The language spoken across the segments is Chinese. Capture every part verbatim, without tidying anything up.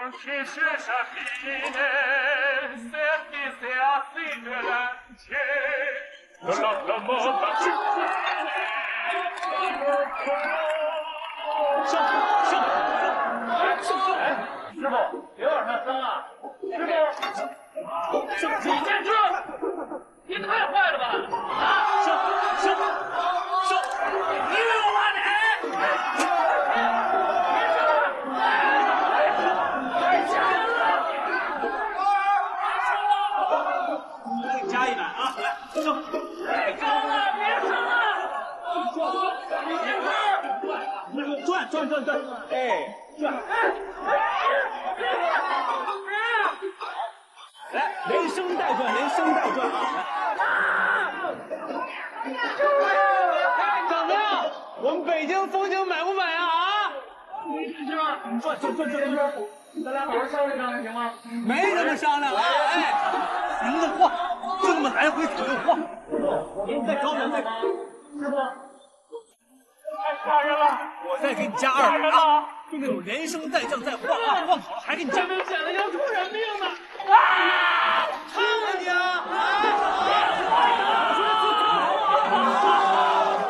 师傅，别往上升啊！师傅，你这这，你太坏了吧！啊，升升升！你我你，别升了，太深了，太深了，太深了！加一百啊，来升！太高了，别升了！你这转转转转，哎，转。 来，连声带转，连声带转啊！怎么样？我们北京风景美不美啊？啊！你转转转转转，咱俩好好商量商量行吗？没什么商量啊！哎，行了，晃，就这么来回左右晃。你再找点那个，师傅，太吓人了！我再给你加二百啊！ 就那种连升带降，再晃晃晃好了，还给你加，这显得要出人命呢！啊，烫了你啊！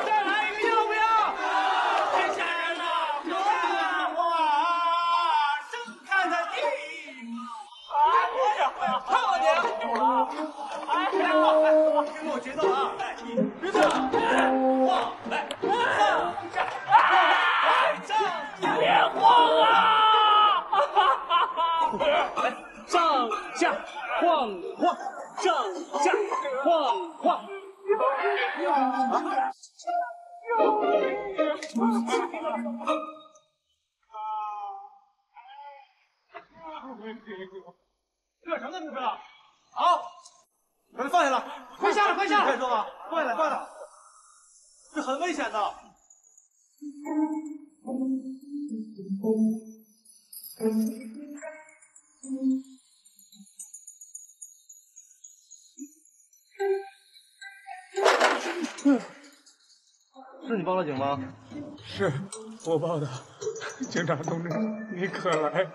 再来一个要不要？太吓人了！看我正看他第一幕，哎呀，烫了你！哎，来晃，来，跟着我节奏啊！来，一，别动，晃，来，站。 别晃啊！来，上下晃晃，上下晃晃。啊！这什么目标？好，把它放下来，快下来，快下来！快说吧，快来，快来！这很危险的。 是你报了警吗？是我报的，警察同志，你可来！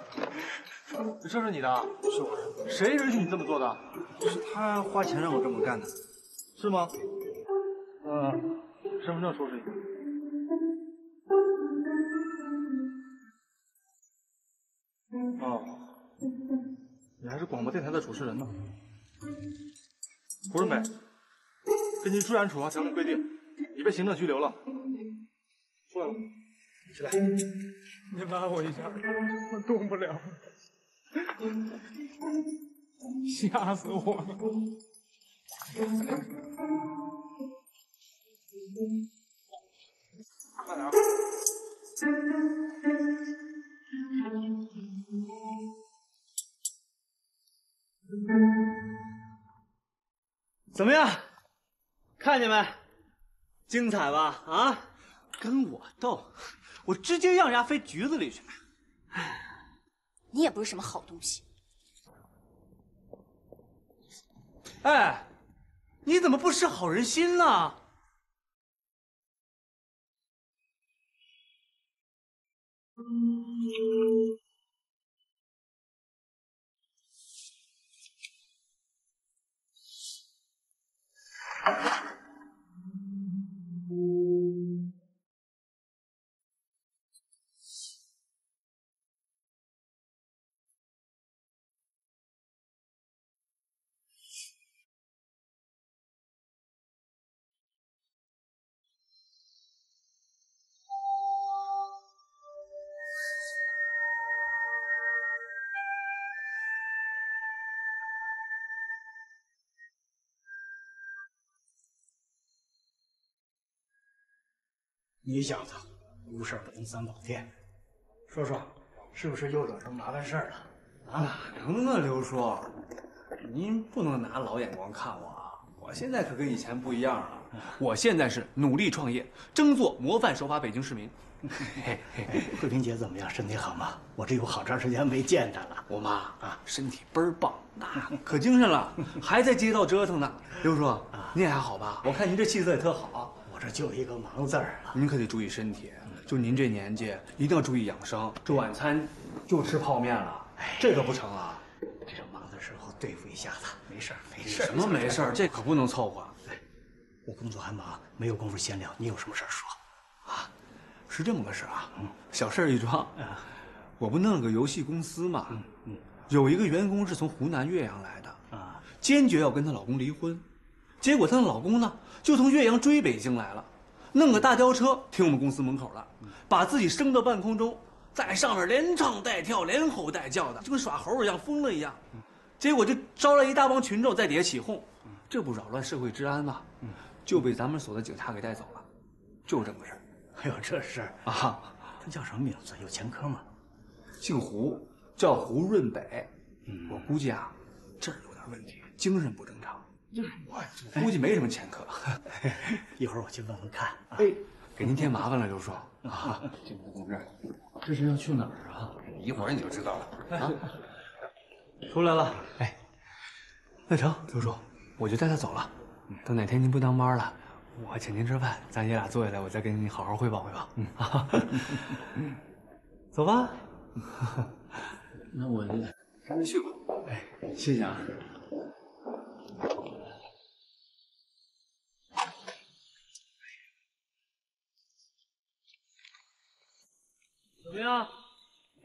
这是你的？是我的。谁允许你这么做的？是他花钱让我这么干的，是吗？呃，身份证出示一下。 哦，你还是广播电台的主持人呢。胡润北，根据《治安处罚条例》规定，你被行政拘留了。出来了，起来。你拉我一下，我动不了，吓死我了。慢点啊。 怎么样？看见没？精彩吧？啊，跟我斗，我直接让人家飞局子里去。你也不是什么好东西。哎，你怎么不识好人心呢？ 你小子无事不登三宝殿，说说是不是又惹什么麻烦事儿了？啊，哪能啊，刘叔，您不能拿老眼光看我啊！我现在可跟以前不一样了，我现在是努力创业，争做模范守法北京市民。慧萍姐怎么样？身体好吗？我这有好长时间没见她了。我妈啊，身体倍儿棒，那可精神了，还在街道折腾呢。刘叔，您还好吧？我看您这气色也特好。 我这就一个忙字儿了，您可得注意身体。就您这年纪，一定要注意养生。这晚餐就吃泡面了，这可不成啊！这忙的时候对付一下子，没事儿，没事儿。什么没事儿？这可不能凑合。哎，我工作还忙，没有功夫闲聊。你有什么事儿说？啊，是这么个事啊，小事一桩。我不弄个游戏公司嘛，嗯嗯，有一个员工是从湖南岳阳来的啊，坚决要跟她老公离婚，结果她的老公呢，就从岳阳追北京来了。 弄个大吊车停我们公司门口了，把自己升到半空中，在上面连唱带跳，连吼带叫的，就跟耍猴一样，疯了一样。结果就招来一大帮群众在底下起哄，这不扰乱社会治安吗？就被咱们所的警察给带走了，就是这么个事儿。还有这事儿啊？他叫什么名字？有前科吗？姓胡，叫胡润北。我估计啊，这儿有点问题，精神不正常。 我估计没什么前科，一会儿我去问问看。哎，给您添麻烦了，刘叔啊！进不进这儿？这是要去哪儿啊？一会儿你就知道了啊！出来了，哎，那成，刘叔，我就带他走了。等哪天您不当班了，我请您吃饭，咱爷俩坐下来，我再跟你好好汇报汇报。嗯啊，走吧。那我赶紧去吧。哎，谢谢啊。 怎么样？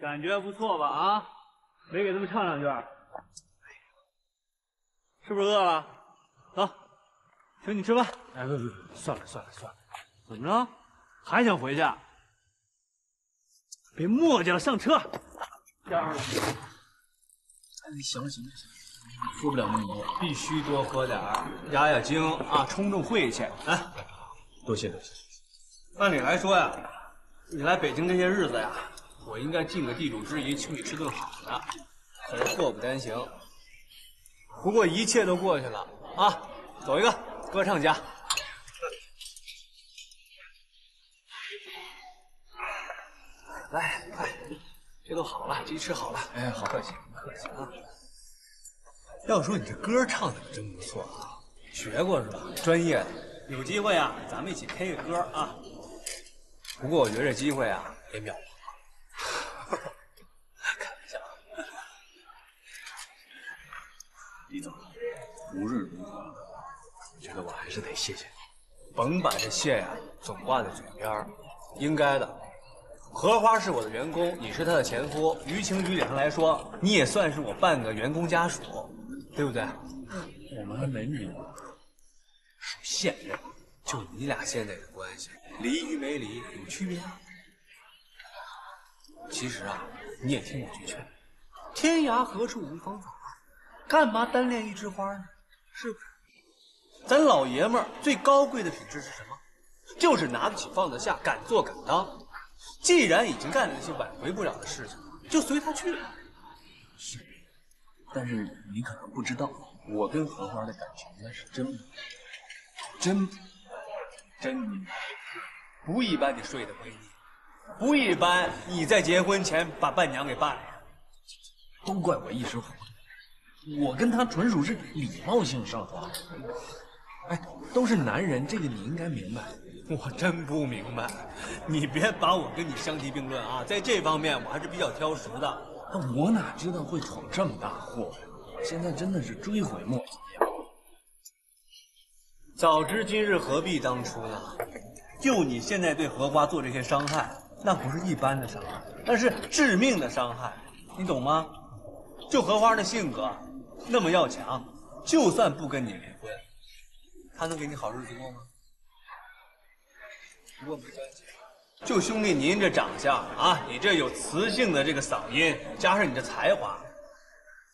感觉不错吧？啊，没给他们唱两句，是不是饿了？走，请你吃饭。哎，不不不，算了算了算了，怎么着？还想回去？别磨叽了，上车。哎，行了行了行了。 说不了那么多，必须多喝点儿，压压惊啊，冲冲晦气。来，多谢多谢。按理来说呀，你来北京这些日子呀，我应该尽个地主之谊，请你吃顿好的，可是祸不单行。不过一切都过去了啊，走一个，歌唱家。 来，快，这都好了，这吃好了。哎，好，客气，客气啊。 要说你这歌唱的可真不错啊，学过是吧？专业的，有机会啊，咱们一起 K 个歌啊。不过我觉得这机会啊也渺茫。开玩笑，李总，无论如何，我觉得我还是得谢谢你。甭把这谢呀、啊、总挂在嘴边，应该的。荷花是我的员工，你是他的前夫，于情于理上来说，你也算是我半个员工家属。 对不对？我们还没离呢，属现任，就你俩现在的关系，离与没离有区别啊。其实啊，你也听我句劝，天涯何处无芳草，干嘛单恋一枝花呢？是不是？咱老爷们儿最高贵的品质是什么？就是拿得起放得下，敢做敢当。既然已经干了那些挽回不了的事情，就随他去吧。是。 但是你可能不知道，我跟荷花的感情那是真真真不一般。你睡得闺蜜，不一般。你在结婚前把伴娘给办了，都怪我一时糊涂。我跟他纯属是礼貌性上访。哎，都是男人，这个你应该明白。我真不明白，你别把我跟你相提并论啊，在这方面我还是比较挑食的。 但我哪知道会闯这么大祸呀！我现在真的是追悔莫及呀！早知今日何必当初呢？就你现在对荷花做这些伤害，那不是一般的伤害，那是致命的伤害，你懂吗？就荷花的性格那么要强，就算不跟你离婚，她能给你好日子过吗？不过没关系。 就兄弟您这长相啊，你这有磁性的这个嗓音，加上你这才华，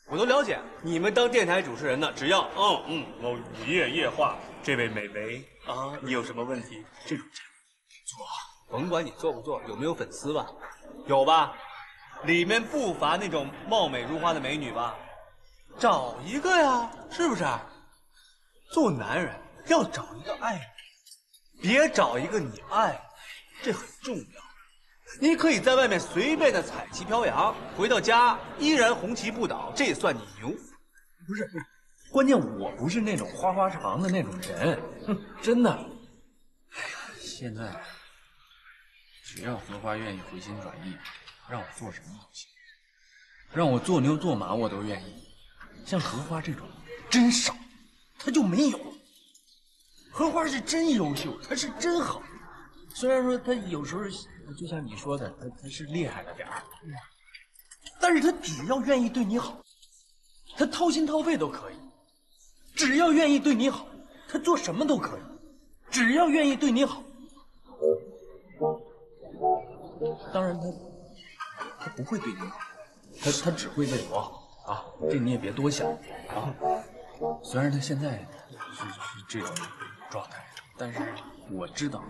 我都了解。你们当电台主持人呢，只要嗯嗯，我夜夜话，这位美眉啊，你有什么问题？这种做，甭管你做不做，有没有粉丝吧？有吧？里面不乏那种貌美如花的美女吧？找一个呀，是不是？做男人要找一个爱你，别找一个你爱。 这很重要，你可以在外面随便的彩旗飘扬，回到家依然红旗不倒，这也算你牛。不是，关键我不是那种花花肠的那种人，哼，真的。哎呀，现在只要荷花愿意回心转意，让我做什么都行。让我做牛做马我都愿意，像荷花这种真少，它就没有。荷花是真优秀，它是真好。虽然说它有时候就像你说的，它它是厉害了点儿，但是它只要愿意对你好，它掏心掏肺都可以；只要愿意对你好，它做什么都可以；只要愿意对你好，当然它它不会对你好。 他他只会为我好啊，这你也别多想啊。虽然他现在是是这种状态，但是我知道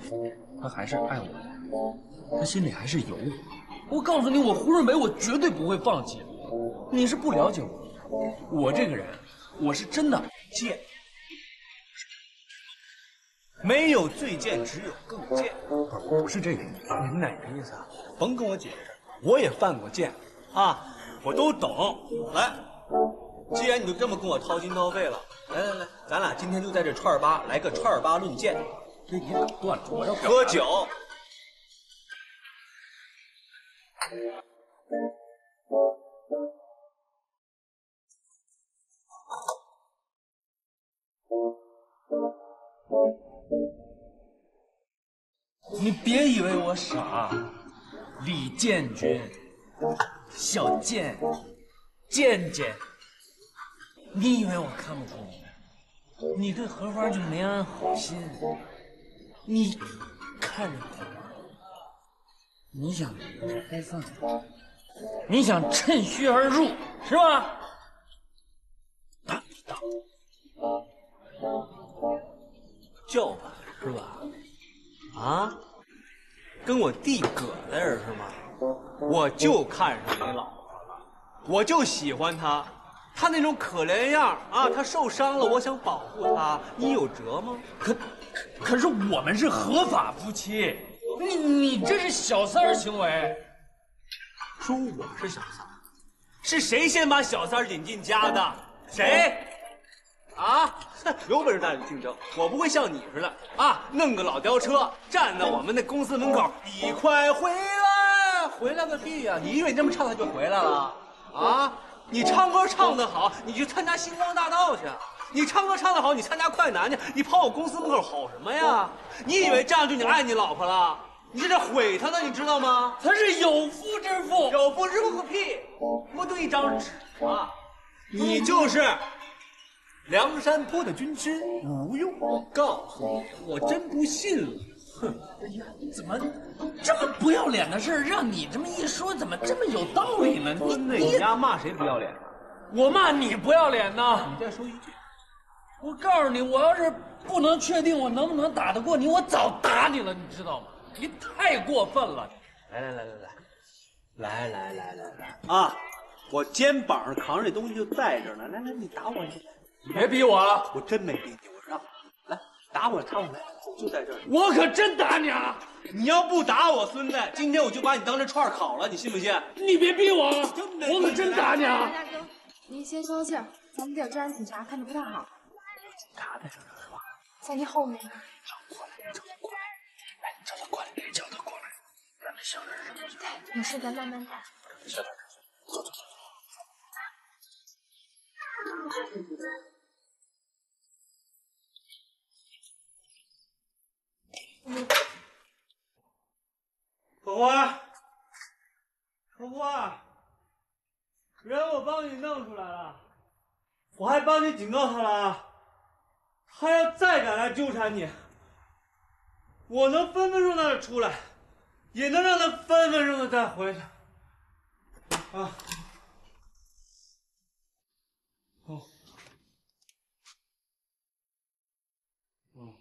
他还是爱我的，他心里还是有我。我告诉你，我胡润梅，我绝对不会放弃。你是不了解我，我这个人，我是真的贱，没有最贱，只有更贱。不是，我不是这个意思，你们哪个意思啊？甭跟我解释，我也犯过贱。 啊，我都懂。来，既然你就这么跟我掏心掏肺了，来来来，咱俩今天就在这串儿吧来个串儿吧论剑。这你打断了，我要喝酒。你别以为我傻，李建军。 小贱，贱贱，你以为我看不出你？你对荷花就没安好心。你看着荷花，你想开放，你想趁虚而入，是吧？大不大？叫吧，是吧？啊？跟我弟搁那儿是吗？ 我就看上你老婆了，我就喜欢她，她那种可怜样啊，她受伤了，我想保护她，你有辙吗？可，可是我们是合法夫妻，你你这是小三儿行为。说我是小三儿，是谁先把小三儿引进家的？谁？啊，有本事咱俩竞争，我不会像你似的啊，弄个老吊车站在我们那公司门口，你快回来。 回来个屁呀、啊！你以为你这么唱他就回来了啊？你唱歌唱得好，你去参加星光大道去；你唱歌唱得好，你参加快男去。你跑我公司门口吼什么呀？你以为这样就你爱你老婆了？你这是毁她呢，你知道吗？她是有夫之妇，有夫之妇个屁，不就一张纸吗？你就是梁山泊的军师吴用。我告诉你，我真不信了。 哼，哎呀，怎么这么不要脸的事儿，让你这么一说，怎么这么有道理呢？你你家骂谁不要脸？我骂你不要脸呢！你再说一句，我告诉你，我要是不能确定我能不能打得过你，我早打你了，你知道吗？你太过分了！来来来来来来来来来来啊！我肩膀上扛着这东西就在这儿呢，来来，你打我去！别逼我了，我真没逼你，我让你来打我，打我来。 就在这儿，我可真打你啊！你要不打我，孙子，今天我就把你当成串烤了，你信不信？你别逼我，我可真打你啊！大哥，您先消气儿，咱们这有治安警察，看着不太好。警察在这儿是吧？在你后面呢。让我过来，叫他过来，来，叫他过来，别叫他过来，咱们相认认识。对，有事咱慢慢谈。小点声，走走走。 荷花，荷花，人我帮你弄出来了，我还帮你警告他了啊！他要再敢来纠缠你，我能分分钟让他出来，也能让他分分钟的再回去。啊！哦，嗯。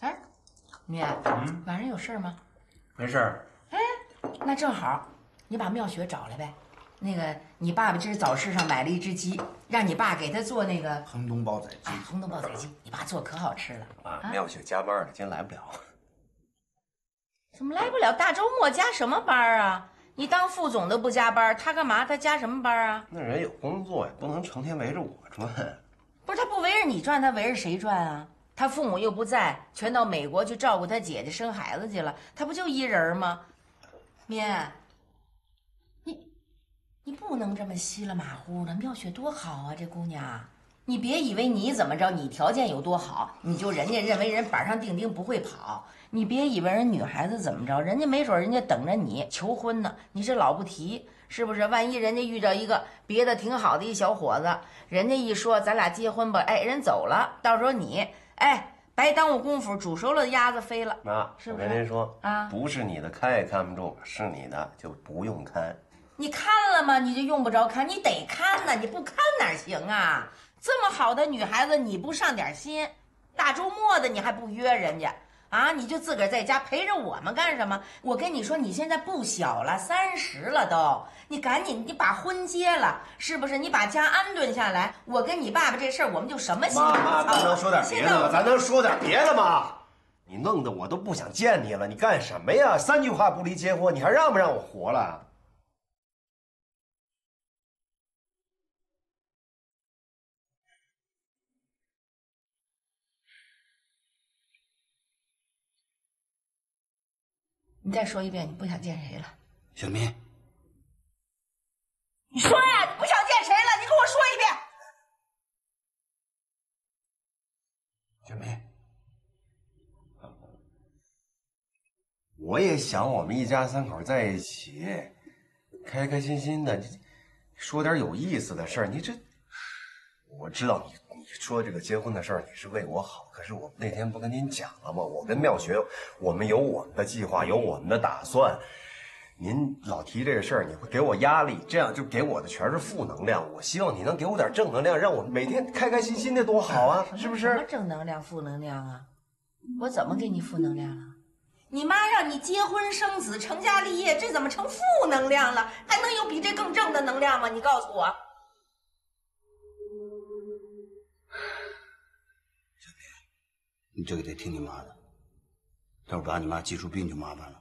哎，明爱，嗯，晚上有事吗？没事儿。哎，那正好，你把妙雪找来呗。那个，你爸爸今儿早市上买了一只鸡，让你爸给他做那个横东煲仔鸡。啊，横东煲仔鸡，你爸做可好吃了。啊，妙雪加班了，今天来不了。怎么来不了？大周末加什么班啊？你当副总都不加班，他干嘛？他加什么班啊？那人有工作呀，不能成天围着我转。不是他不围着你转，他围着谁转啊？他父母又不在，全到美国去照顾他姐姐生孩子去了，他不就一人吗？绵，你你不能这么稀了马虎的，妙雪多好啊，这姑娘。 你别以为你怎么着，你条件有多好，你就人家认为人板上钉钉不会跑。你别以为人女孩子怎么着，人家没准人家等着你求婚呢，你这老不提，是不是？万一人家遇着一个别的挺好的一小伙子，人家一说咱俩结婚吧，哎，人走了，到时候你哎白耽误功夫，煮熟了鸭子飞了。妈，是不是？我跟您说啊，不是你的看也看不中，是你的就不用看。你看了吗？你就用不着看，你得看呢，你不看哪行啊？ 这么好的女孩子，你不上点心，大周末的你还不约人家啊？你就自个儿在家陪着我们干什么？我跟你说，你现在不小了，三十了都，你赶紧你把婚结了，是不是？你把家安顿下来，我跟你爸爸这事儿，我们就什么心都不操。妈，咱能说点别的吗？咱能说点别的吗？你弄得我都不想见你了，你干什么呀？三句话不离结婚，你还让不让我活了？ 你再说一遍，你不想见谁了？小明，你说呀，你不想见谁了？你跟我说一遍。小明，我也想我们一家三口在一起，开开心心的，说点有意思的事儿。你这，我知道你。 你说这个结婚的事儿，你是为我好，可是我那天不跟您讲了吗？我跟妙学，我们有我们的计划，有我们的打算。您老提这个事儿，你会给我压力，这样就给我的全是负能量。我希望你能给我点正能量，让我每天开开心心的，多好啊！是不是？什么正能量、负能量啊？我怎么给你负能量了？你妈让你结婚生子、成家立业，这怎么成负能量了？还能有比这更正的能量吗？你告诉我。 你这个得听你妈的，要是把你妈急出病就麻烦了。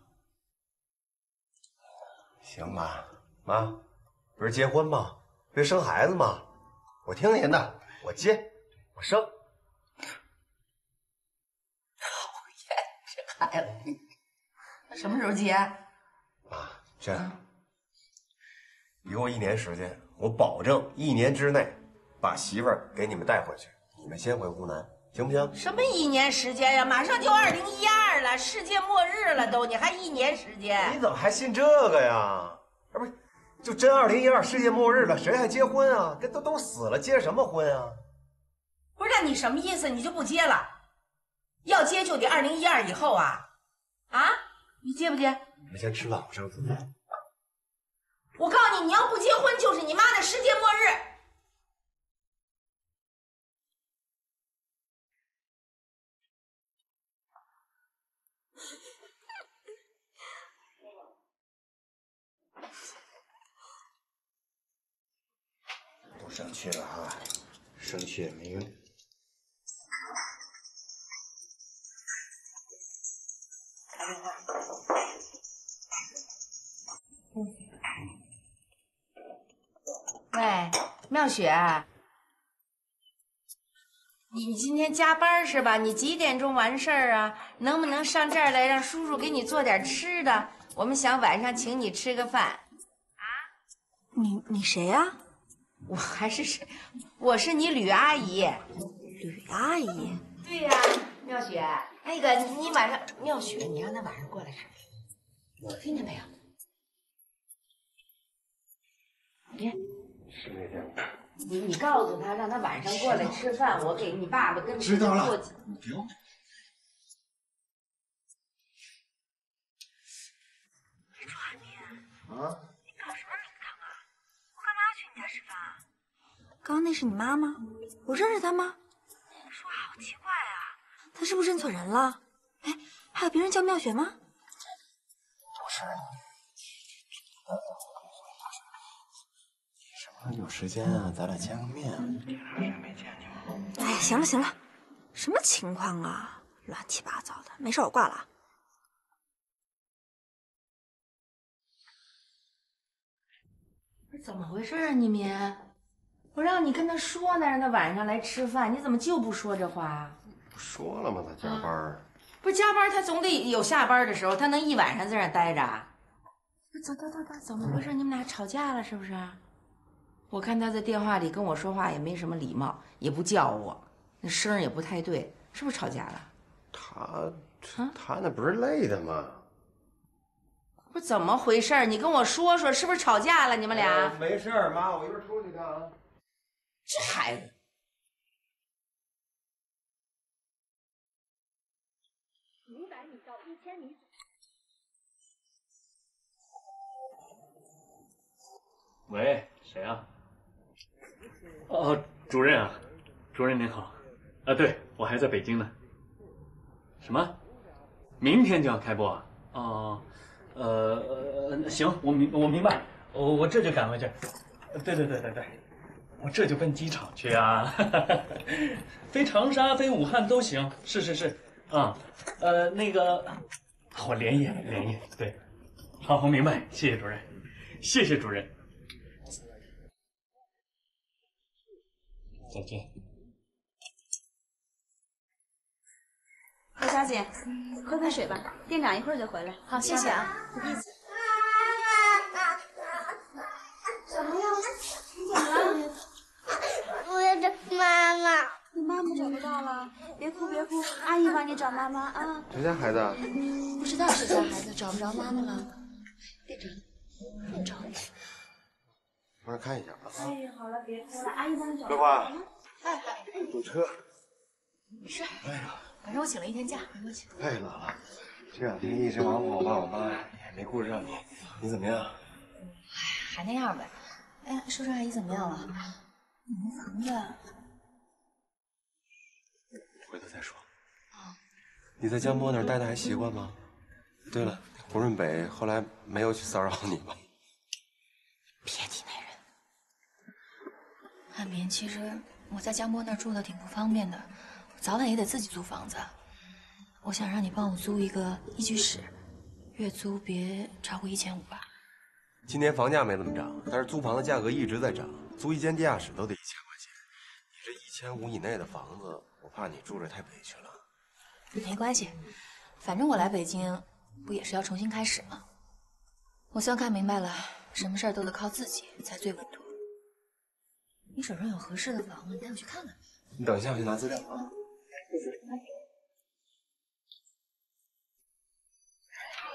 行吧，妈，不是结婚吗？不是生孩子吗？我听您的，我结，我生。讨厌这孩子，那什么时候结？妈，这样，给我一年时间，我保证一年之内把媳妇儿给你们带回去，你们先回湖南。 行不行？什么一年时间呀、啊？马上就二零一二了，世界末日了都，你还一年时间？你怎么还信这个呀？啊，不是，就真二零一二世界末日了，谁还结婚啊？这都都死了，结什么婚啊？不是，那你什么意思？你就不结了？要结就得二零一二以后啊？啊？你结不结？你们先吃饭，我上厕所。我告诉你，你要不结婚，就是你妈的世界末日。 不生气了哈、啊，生气也没用。打电话。嗯。喂，妙雪，你你今天加班是吧？你几点钟完事儿啊？能不能上这儿来，让叔叔给你做点吃的？我们想晚上请你吃个饭。啊？你你谁呀、啊？ 我还是谁？我是你吕阿姨。吕阿姨？对呀、啊，妙雪，那个你晚上，妙雪，你让她晚上过来看看，听见没有？你是那天吗？你你告诉她，让她晚上过来吃饭，我给你爸爸跟知道了，你不用。朱阿姨啊。 刚刚那是你妈吗？我认识她吗？你说话好奇怪啊！她是不是认错人了？哎，还有别人叫妙雪吗？不是，什么时候有时间啊？咱俩见个面。这两天没见你了。哎，行了行了，什么情况啊？乱七八糟的，没事，我挂了。 怎么回事啊，你明？我让你跟他说呢，让他晚上来吃饭，你怎么就不说这话啊？不说了吗？他加班、啊、不是加班，他总得有下班的时候，他能一晚上在那待着？走走走走，怎么回事？你们俩吵架了是不是？我看他在电话里跟我说话也没什么礼貌，也不叫我，那声也不太对，是不是吵架了？他他那不是累的吗？ 不是怎么回事？你跟我说说，是不是吵架了？你们俩、哎、没事，妈，我一会儿出去看啊。这孩子，五百米到一千米。喂，谁啊？哦，主任啊，主任您好。啊，对，我还在北京呢。什么？明天就要开播啊？哦。 呃呃，行，我明我明白，我我这就赶回去。对对对对对，我这就奔机场去啊，飞长沙、飞武汉都行。是是是，啊、嗯，呃，那个，我连夜连夜，对，好，我明白，谢谢主任，谢谢主任，再见。何小姐，喝杯水吧，店长一会儿就回来。好，谢谢啊。不客气。怎么了？你怎么了？我要找妈妈。你妈妈找不到了，别哭别哭，阿姨帮你找妈妈啊。谁家孩子？不知道谁家孩子，找不着妈妈了。店长，店长，马上看一下啊。哎，好了，别哭了，阿姨帮你找。桂花，哎，堵车。是。哎呀。 反正我请了一天假，没关系。太冷了，这两天一直忙活，我爸我妈也没顾上你。你怎么样？哎，还那样呗。哎，叔叔阿姨怎么样了？你那房子？回头再说。啊、哦。你在江波那儿待的还习惯吗？对了，胡润北后来没有去骚扰你吧？别提那人。阿民，其实我在江波那儿住的挺不方便的。 早晚也得自己租房子，我想让你帮我租一个一居室，月租别超过一千五吧。今年房价没怎么涨，但是租房的价格一直在涨，租一间地下室都得一千块钱。你这一千五以内的房子，我怕你住着太委屈了。没关系，反正我来北京不也是要重新开始吗？我算看明白了，什么事儿都得靠自己才最稳妥。你手上有合适的房子，你带我去看看。你等一下，我去拿资料啊。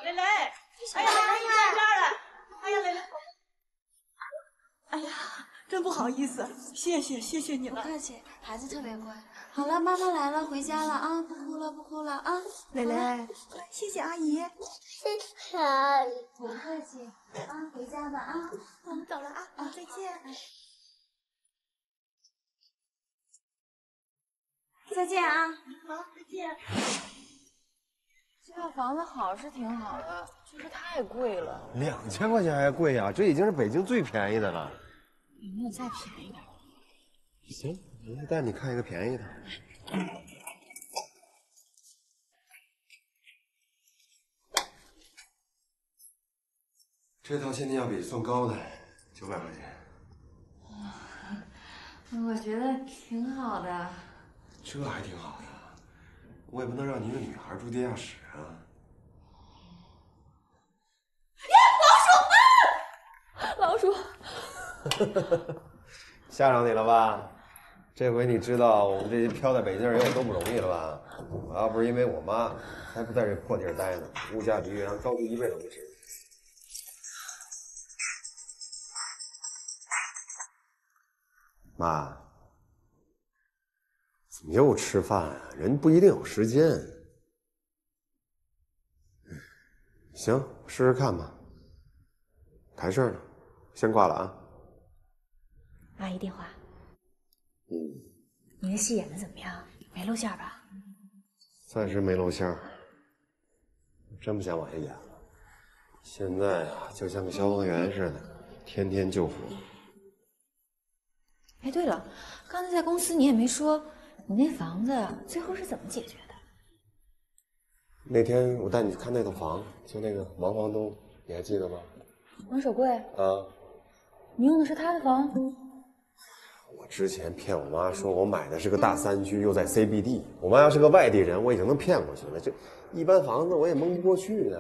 蕾蕾，哎呀，你来这儿了！哎呀，蕾蕾，哎呀，真不好意思，谢谢谢谢你了。不客气，孩子特别乖。好了，妈妈来了，回家了啊，不哭了不哭了啊。蕾蕾，谢谢阿姨，谢谢阿姨，不客气啊，回家吧啊，我们走了啊，啊，再见。 再见啊！好，再见。这套房子好是挺好的，就是太贵了。两千块钱还贵呀、啊？这已经是北京最便宜的了。有没有再便宜点？行，我再带你看一个便宜的。这套现金要比算高的九百块钱。我觉得挺好的。 这还挺好的，我也不能让你一个女孩住地下室啊！呀，老鼠！老鼠！吓着你了吧？这回你知道我们这些飘在北京人有多不容易了吧？我要不是因为我妈，才不在这破地儿待呢。物价比岳阳高出一倍都不止。妈。 怎么又吃饭啊？人不一定有时间。行，试试看吧。谈事儿呢，先挂了啊。阿姨电话。嗯。你那戏演的怎么样？没露馅吧？暂时没露馅，真不想往下演了。现在啊，就像个消防员似的，天天救火。哎，对了，刚才在公司你也没说。 你那房子最后是怎么解决的？那天我带你去看那套房，就那个王房东，你还记得吗？王守贵啊，你用的是他的房？我之前骗我妈说我买的是个大三居，又在 C B D。我妈要是个外地人，我已经能骗过去了。这一般房子我也蒙不过去呢。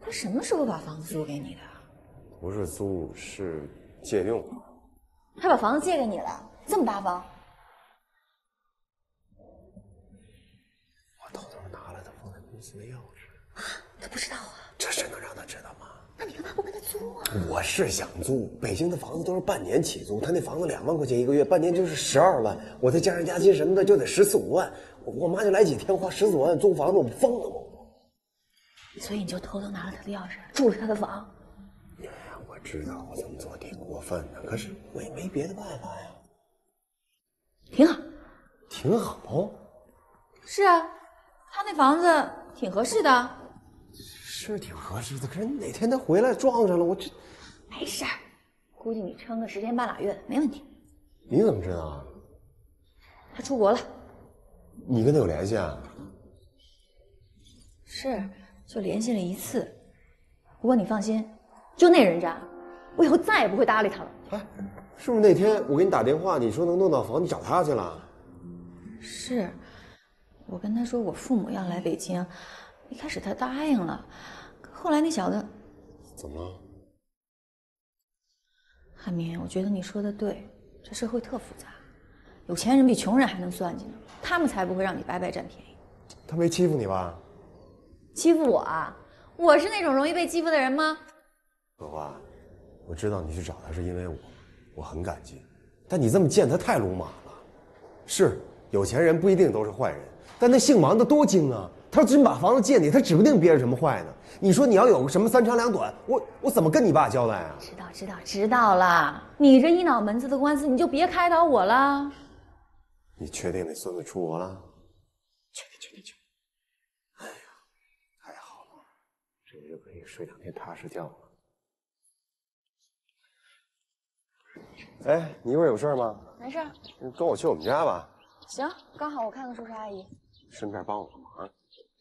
他什么时候把房子租给你的？不是租，是借用。他把房子借给你了，这么大方？我偷偷拿了他放在公司的钥匙。啊，他不知道啊？这事能让他知道吗？ 那你干嘛不跟他租啊？我是想租，北京的房子都是半年起租，他那房子两万块钱一个月，半年就是十二万，我再加上押金什么的就得十四五万，我我妈就来几天花十四五万租房子，我疯了吗？所以你就偷偷拿了他的钥匙，住了他的房。我知道我这么做挺过分的，可是我也没别的办法呀。挺好，挺好。是啊，他那房子挺合适的。 是挺合适的，可是哪天他回来撞上了，我这没事儿，估计你撑个十天半拉月没问题。你怎么知道啊？他出国了。你跟他有联系啊？是，就联系了一次。不过你放心，就那人渣，我以后再也不会搭理他了。哎，是不是那天我给你打电话，你说能弄到房，你找他去了？是，我跟他说我父母要来北京。 一开始他答应了，后来那小子怎么了？海明，我觉得你说的对，这社会特复杂，有钱人比穷人还能算计呢，他们才不会让你白白占便宜。他没欺负你吧？欺负我啊？我是那种容易被欺负的人吗？何花，我知道你去找他是因为我，我很感激。但你这么贱，他太鲁莽了。是，有钱人不一定都是坏人，但那姓王的多精啊！ 他要真把房子借你，他指不定憋着什么坏呢。你说你要有什么三长两短，我我怎么跟你爸交代啊？知道知道知道了，你这一脑门子的官司，你就别开导我了。你确定那孙子出国了？确定确定确定。哎呀，太好了，这就可以睡两天踏实觉了。哎，你一会儿有事吗？没事。你跟我去我们家吧。行，刚好我看看叔叔阿姨。顺便帮我个忙。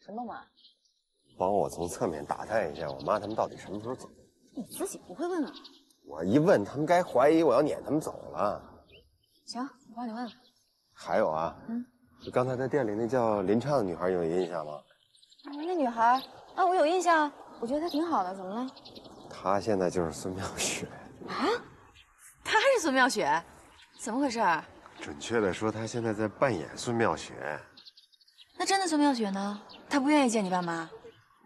什么忙？帮我从侧面打探一下，我妈他们到底什么时候走？你自己不会问吗？我一问，他们该怀疑我要撵他们走了。行，我帮你问问。还有啊，嗯，你刚才在店里那叫林畅的女孩有印象吗？那女孩啊，我有印象，我觉得她挺好的，怎么了？她现在就是孙妙雪啊？她是孙妙雪？怎么回事？准确的说，她现在在扮演孙妙雪。 那真的孙妙雪呢？她不愿意见你爸妈，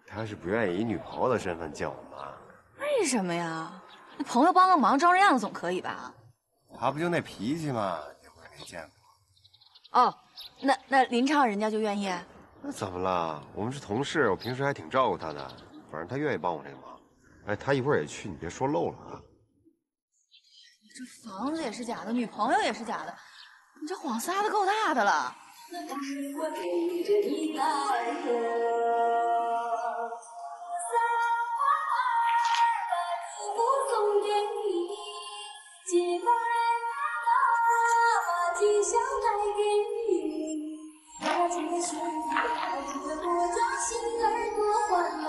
她是不愿意以女朋友的身份见我妈。为什么呀？那朋友帮个忙，装着样子总可以吧？她不就那脾气吗？你不是没见过？哦，那那林畅人家就愿意？那怎么了？我们是同事，我平时还挺照顾她的，反正她愿意帮我这个忙。哎，她一会儿也去，你别说漏了啊。你这房子也是假的，女朋友也是假的，你这谎撒的够大的了。 我陪着你到老，撒花儿把祝福送给你，解放人们把吉祥带给你。大街小巷，住着我家，心儿多欢乐，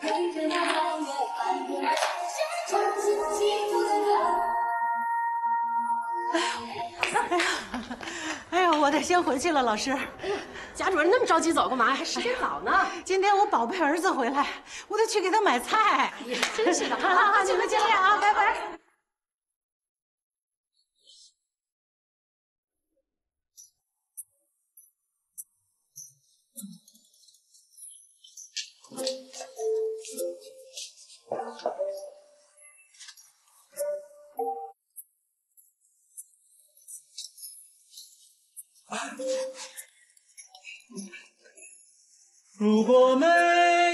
陪着我到月半夜，谁唱起幸福的歌。 哎呀，哎呀，我得先回去了，老师。哎呀，贾主任那么着急走干嘛？还时间早呢。今天我宝贝儿子回来，我得去给他买菜。哎呀，真是的。好好好，你们见面啊，拜拜。嗯 如果没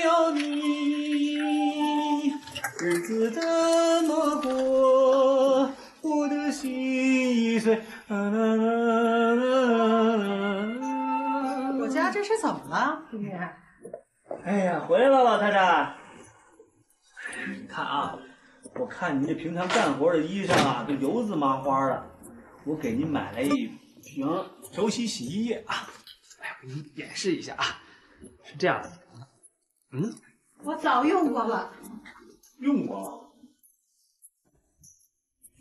有你，日子怎么过？我的心已碎。我家这是怎么了，今天？哎呀，回来了，老太太。你看啊，我看你这平常干活的衣裳啊，都油渍麻花了。我给您买了一瓶手洗洗衣液啊。 给你演示一下啊，是这样的，嗯，我早用过了，用过，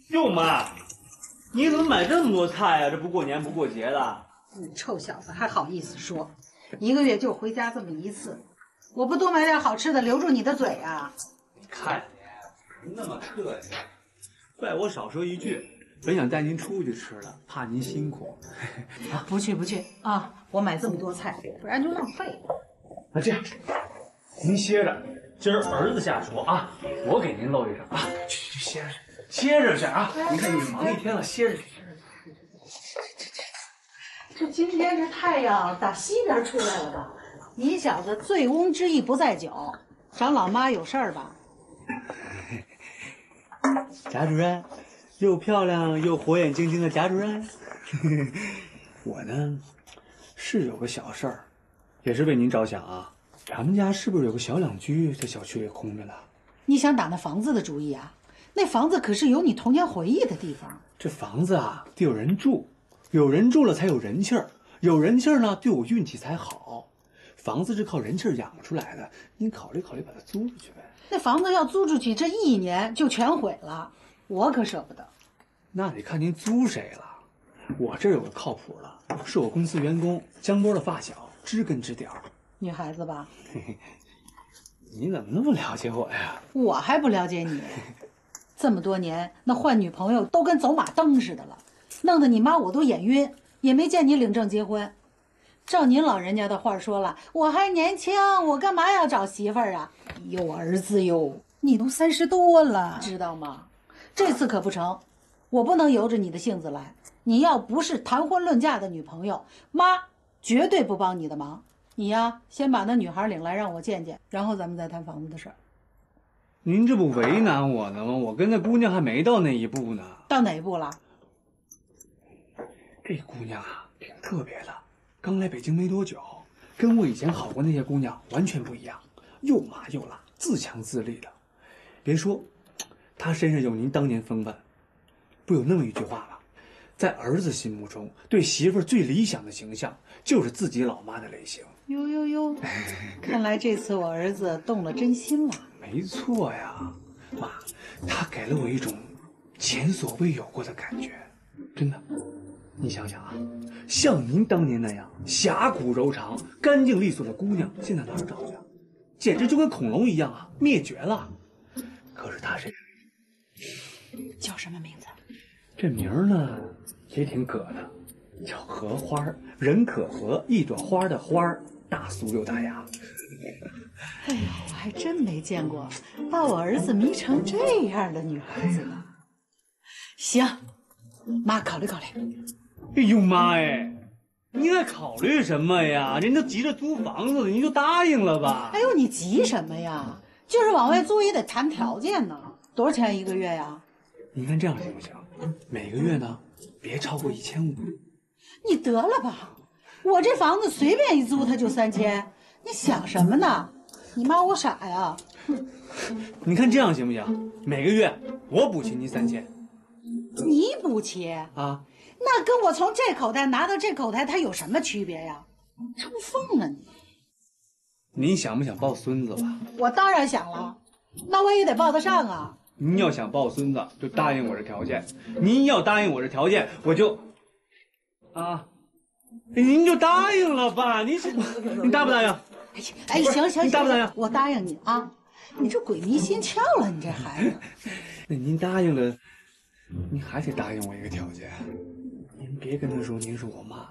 用吗？你怎么买这么多菜呀、啊？这不过年不过节的。你臭小子还好意思说，一个月就回家这么一次，我不多买点好吃的留住你的嘴啊！看您那么客气，怪我少说一句。 本想带您出去吃的，怕您辛苦。啊、不去不去啊！我买这么多菜，不然就浪费了。那、啊、这样，您歇着，今儿儿子下厨啊，我给您露一手啊。去去去，歇着去，歇着去啊！您看你忙一天了，歇着去。这今天这太阳打西边出来了吧？你小子醉翁之意不在酒，找老妈有事儿吧？贾主任。 又漂亮又火眼金睛的贾主任，我呢是有个小事儿，也是为您着想啊。咱们家是不是有个小两居，这小区里空着了？你想打那房子的主意啊？那房子可是有你童年回忆的地方。这房子啊，得有人住，有人住了才有人气儿，有人气儿呢，对我运气才好。房子是靠人气儿养出来的，您考虑考虑，把它租出去呗。那房子要租出去，这一年就全毁了。 我可舍不得，那得看您租谁了。我这儿有个靠谱的，是我公司员工江波的发小，知根知底儿。女孩子吧？你怎么那么了解我呀？我还不了解你？这么多年，那换女朋友都跟走马灯似的了，弄得你妈我都眼晕，也没见你领证结婚。照您老人家的话说了，我还年轻，我干嘛要找媳妇儿啊？有儿子哟，你都三十多了，知道吗？ 这次可不成，我不能由着你的性子来。你要不是谈婚论嫁的女朋友，妈绝对不帮你的忙。你呀，先把那女孩领来让我见见，然后咱们再谈房子的事儿。您这不为难我呢吗？我跟那姑娘还没到那一步呢。到哪一步了？这姑娘啊，挺特别的，刚来北京没多久，跟我以前好过那些姑娘完全不一样，又麻又辣，自强自立的。别说。 他身上有您当年风范，不有那么一句话吗？在儿子心目中，对媳妇最理想的形象就是自己老妈的类型。呦呦呦，看来这次我儿子动了真心了。没错呀，妈，他给了我一种前所未有过的感觉，真的。你想想啊，像您当年那样侠骨柔肠、干净利索的姑娘，现在哪儿找去？简直就跟恐龙一样啊，灭绝了。可是他身上。 叫什么名字？这名儿呢也挺葛的，叫荷花，人可荷，一朵花的花，大俗又大雅。哎呀，我还真没见过把我儿子迷成这样的女孩子呢。行，妈考虑考虑。哎呦妈哎，你在考虑什么呀？人都急着租房子了，您就答应了吧。哎呦，你急什么呀？就是往外租也得谈条件呢。 多少钱一个月呀？你看这样行不行？每个月呢，别超过一千五。你得了吧，我这房子随便一租它就三千，你想什么呢？你妈我傻呀？你看这样行不行？每个月我补齐您三千。你补齐啊？那跟我从这口袋拿到这口袋，它有什么区别呀？抽风了你！您想不想抱孙子吧？我当然想了，那我也得抱得上啊。 您要想抱孙子，就答应我这条件。您要答应我这条件，我就，啊，您就答应了吧？您是，您答不答应？哎呀，哎，行行，您答不答应？我答应你啊！你这鬼迷心窍了，你这孩子。那您答应了，您还得答应我一个条件，您别跟他说您是我妈。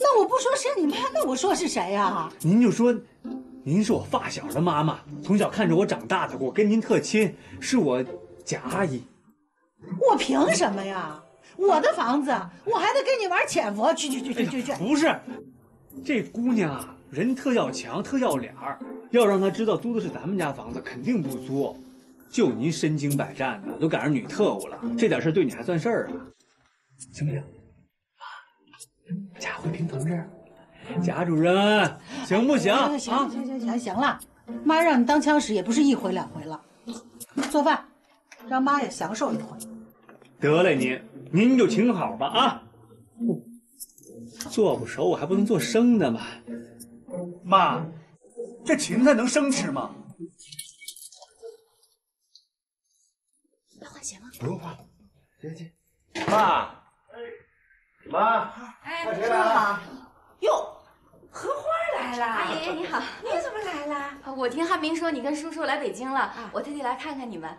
那我不说是你妈，那我说是谁呀？您就说。 您是我发小的妈妈，从小看着我长大的，我跟您特亲，是我贾阿姨。我凭什么呀？我的房子，我还得跟你玩潜伏？去去去去去去！不是，这姑娘啊，人特要强，特要脸儿。要让她知道租的是咱们家房子，肯定不租。就您身经百战的，都赶上女特务了，这点事对你还算事儿啊？行不行？妈，贾慧萍同志。 贾主任，行不行？行行行行行了，妈让你当枪使也不是一回两回了。做饭，让妈也享受一回。得嘞，您您就请好吧啊！做不熟我还不能做生的吗？妈，这芹菜能生吃吗？要换鞋吗？不用换，别介。妈，妈，哎，你们好。哟，荷花来了。阿姨你好，你怎么来了？我听汉明说你跟叔叔来北京了，我特地来看看你们。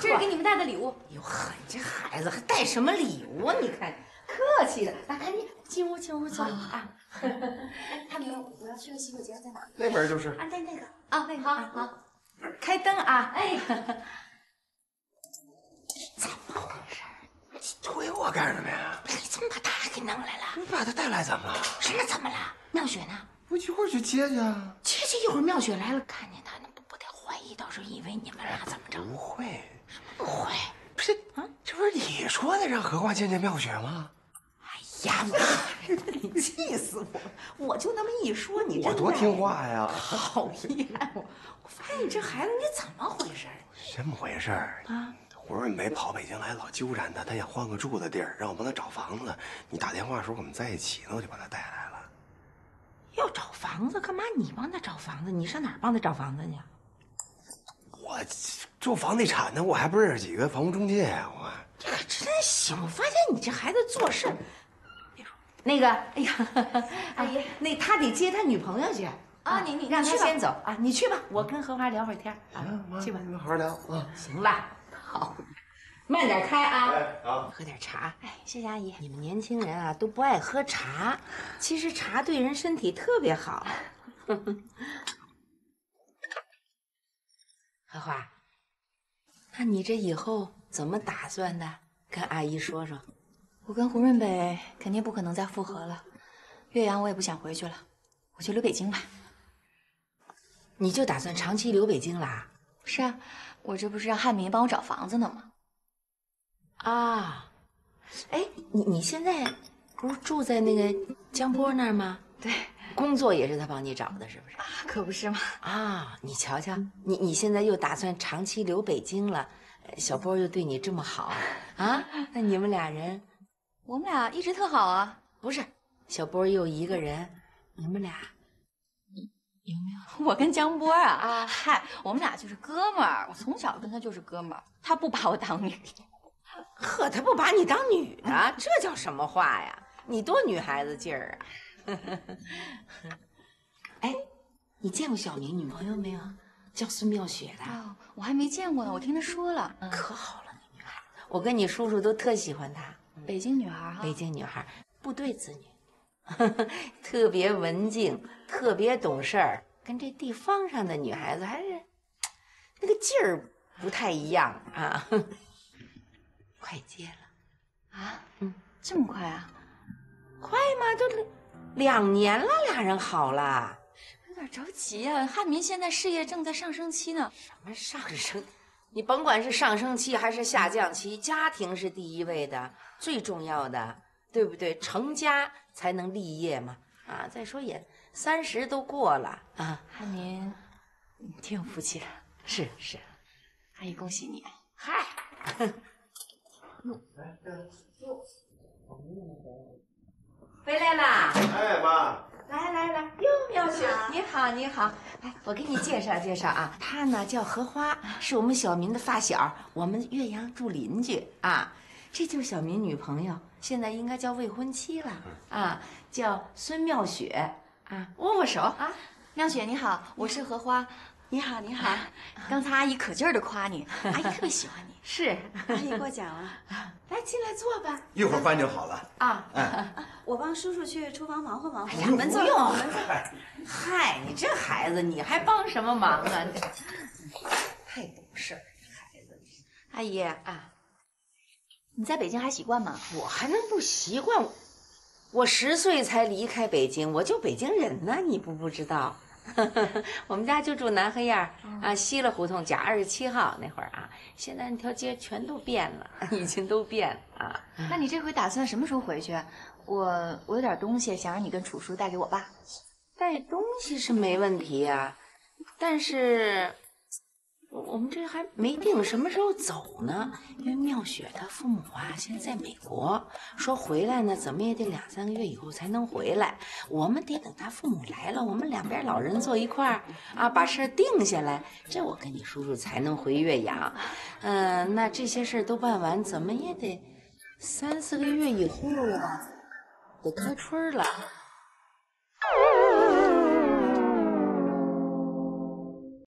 这是给你们带的礼物。哟呵，你这孩子还带什么礼物啊？你看，客气了。那赶紧进屋，进屋，进屋啊！汉明，我要去的洗手间在哪？那边就是。啊，那那个啊，那好，好，开灯啊！哎。 怎么回事？你推我干什么呀？你怎么把他给弄来了？你把他带来怎么了？什么怎么了？妙雪呢？我一会儿去接去啊。接去一会儿妙雪来了，看见他那不不得怀疑，到时候以为你们俩怎么着？不会，什么不会？不是啊，这不是你说的让荷花见见妙雪吗？哎呀，你气死我了！我就那么一说，你我多听话呀！讨厌我！我发现你这孩子，你怎么回事？怎么回事啊？ 我说你没跑北京来，老纠缠他，他想换个住的地儿，让我帮他找房子。你打电话说我们在一起呢，我就把他带来了。要找房子干嘛？你帮他找房子？你上哪儿帮他找房子去？我做房地产的，我还不认识几个房屋中介啊！我你可真行！我发现你这孩子做事，别说那个，哎呀，阿姨，那他得接他女朋友去。 啊，你你让他先走啊，你去吧，我跟荷花聊会儿天啊，去吧，你们好好聊啊。行了，好，慢点开啊。好，喝点茶。哎，谢谢阿姨。你们年轻人啊都不爱喝茶，其实茶对人身体特别好。荷花，那你这以后怎么打算的？跟阿姨说说。我跟胡润北肯定不可能再复合了，岳阳我也不想回去了，我就留北京吧。 你就打算长期留北京啦？是啊，我这不是让汉民帮我找房子呢吗？啊，哎，你你现在不是住在那个江波那儿吗？对，工作也是他帮你找的，是不是？啊，可不是吗？啊，你瞧瞧，你你现在又打算长期留北京了，小波又对你这么好啊？那你们俩人，我们俩一直特好啊。不是，小波又一个人，你们俩。 有没有？我跟江波啊啊，嗨，我们俩就是哥们儿。我从小跟他就是哥们儿，他不把我当女的。呵，他不把你当女的，这叫什么话呀？你多女孩子劲儿啊！哎，你见过小明女朋友没有？叫孙妙雪的。哦，我还没见过呢，我听他说了。嗯、可好了，那女孩，我跟你叔叔都特喜欢她。北京女孩哈、啊。北京女孩，部队子女。 特别文静，特别懂事儿，跟这地方上的女孩子还是那个劲儿不太一样啊。快接了啊？嗯，这么快啊？快嘛，都两年了，俩人好了。有点着急呀、啊，汉民现在事业正在上升期呢。什么上升？你甭管是上升期还是下降期，家庭是第一位的，最重要的。 对不对？成家才能立业嘛！啊，再说也三十都过了啊。汉民，你挺有福气的。是是，阿姨恭喜你。嗨，回来啦！哎妈，来来来，哟，妙雪，你好你好。哎，我给你介绍介绍啊，她呢叫荷花，是我们小民的发小，我们岳阳住邻居啊。 这就是小民女朋友，现在应该叫未婚妻了啊，叫孙妙雪啊，握握手啊，妙雪你好，我是荷花，你好你好，刚才阿姨可劲儿的夸你，阿姨特别喜欢你，是阿姨过奖了，来进来坐吧，一会儿搬就好了啊，哎，我帮叔叔去厨房忙活忙活，你们坐，我们坐，嗨，你这孩子你还帮什么忙啊？太懂事儿，孩子，阿姨啊。 你在北京还习惯吗？我还能不习惯？我十岁才离开北京，我就北京人呢，你不不知道？我们家就住南黑院啊，西乐胡同甲二十七号那会儿啊，现在那条街全都变了，已经都变了啊。那你这回打算什么时候回去？我我有点东西想让你跟楚叔带给我爸。带东西是没问题呀、啊，但是。 我们这还没定什么时候走呢，因为妙雪她父母啊现在在美国，说回来呢怎么也得两三个月以后才能回来，我们得等她父母来了，我们两边老人坐一块儿啊，把事儿定下来，这我跟你叔叔才能回岳阳。嗯、呃，那这些事儿都办完，怎么也得三四个月以后了吧，得开春了。